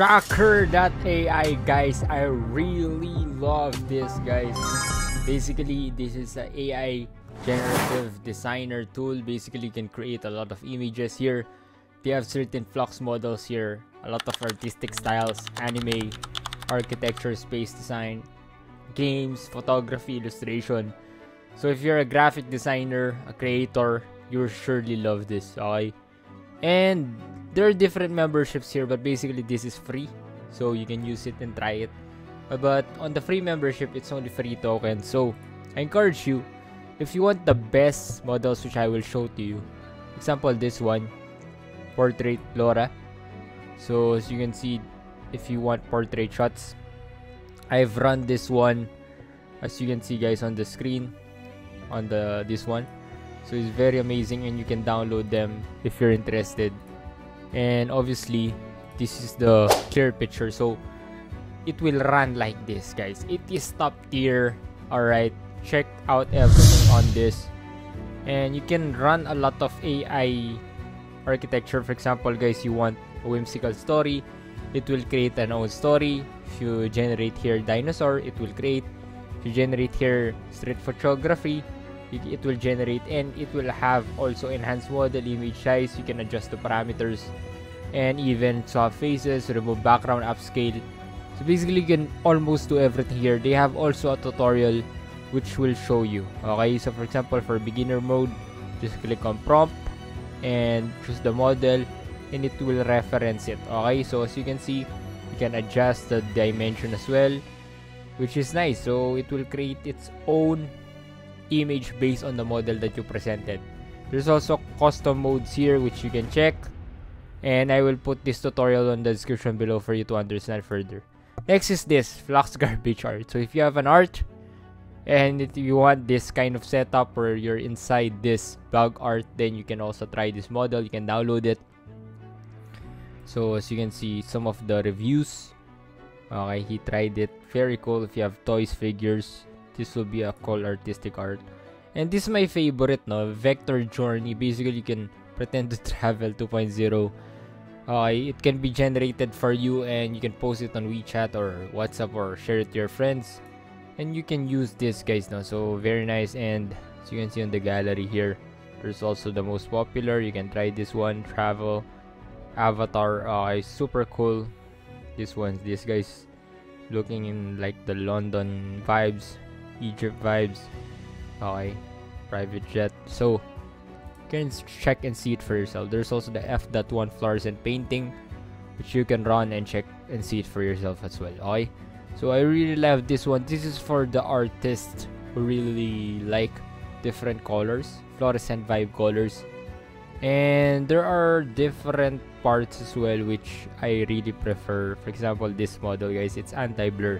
Shakker.ai, guys. I really love this, guys. Basically, this is an AI generative designer tool. Basically, you can create a lot of images here. They have certain flux models here, a lot of artistic styles, anime, architecture, space design, games, photography, illustration. So if you're a graphic designer, a creator, you'll surely love this, okay? And there are different memberships here, but basically this is free, so you can use it and try it. But on the free membership, it's only free tokens, so I encourage you, if you want the best models, which I will show to you, example this one, Portrait Laura. So as you can see, if you want portrait shots, I've run this one, as you can see, guys, on the screen, on this one. So it's very amazing, and you can download them if you're interested. And obviously, this is the clear picture, so it will run like this, guys. It is top tier. All right, check out everything on this, and you can run a lot of AI architecture. For example, guys, you want a whimsical story, it will create an own story. If you generate here dinosaur, it will create. If you generate here street photography, it will generate, and it will have also enhanced model, image size. You can adjust the parameters and even soft faces, remove background, upscale. So basically, you can almost do everything here. They have also a tutorial which will show you, okay? So for example, for beginner mode, just click on prompt and choose the model, and it will reference it, okay? So as you can see, you can adjust the dimension as well, which is nice. So it will create its own image based on the model that you presented. There's also custom modes here which you can check, and I will put this tutorial on the description below for you to understand further. Next is this flux garbage art. So if you have an art and if you want this kind of setup where you're inside this bug art, then you can also try this model. You can download it. So as you can see, some of the reviews, okay, he tried it, very cool. If you have toys, figures, this will be a cool artistic art. And this is my favorite, no, vector journey. Basically, you can pretend to travel 2.0. It can be generated for you, and you can post it on WeChat or WhatsApp or share it to your friends, and you can use this, guys, no? So very nice. And as you can see on the gallery here, there's also the most popular. You can try this one, travel avatar. Super cool. This one, this guy's looking in like the London vibes, Egypt vibes, okay, private jet. So you can check and see it for yourself. There's also the F.1 fluorescent painting, which you can run and check and see it for yourself as well, okay? So I really love this one. This is for the artists who really like different colors, fluorescent vibe colors. And there are different parts as well, which I really prefer. For example, this model, guys, it's anti-blur.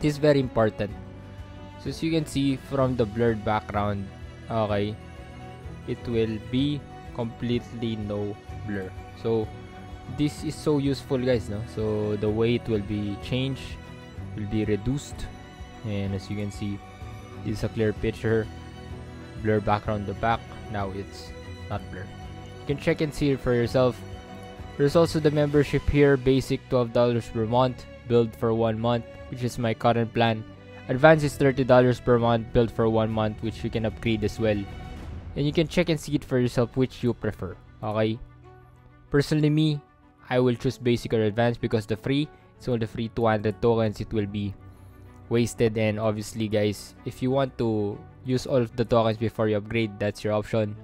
This is very important. So as you can see from the blurred background, okay, it will be completely no blur. So this is so useful, guys, no? So the weight will be changed, will be reduced, and as you can see, this is a clear picture, blur background the back, now it's not blur. You can check and see it for yourself. There's also the membership here, basic $12 per month, build for 1 month, which is my current plan. Advanced is $30 per month, build for 1 month, which you can upgrade as well. And you can check and see it for yourself which you prefer, okay? Personally, me, I will choose basic or advanced because the free, it's only free 200 tokens, it will be wasted. And obviously, guys, if you want to use all of the tokens before you upgrade, that's your option.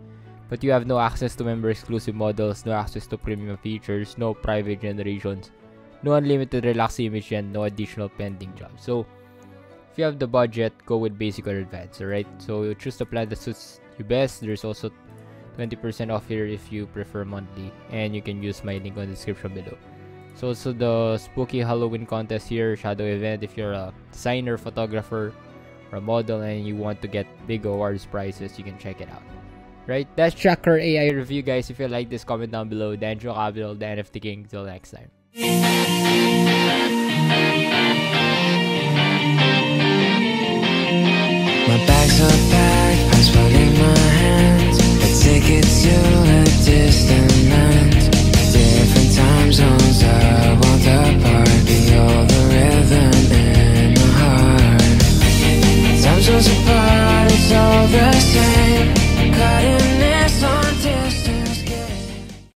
But you have no access to member exclusive models, no access to premium features, no private generations, no unlimited relaxed image, and no additional pending jobs. So if you have the budget, go with basic or advanced, alright? So you choose the plan that suits you best. There's also 20% off here if you prefer monthly, and you can use my link on the description below. So also the spooky Halloween contest here, shadow event, if you're a designer, photographer, or a model and you want to get big awards prizes, you can check it out. Right, that's Shakker.ai review, guys. If you like this, comment down below. Danjo Capital, the NFT King. Till next time. angels and fire, it's all the same.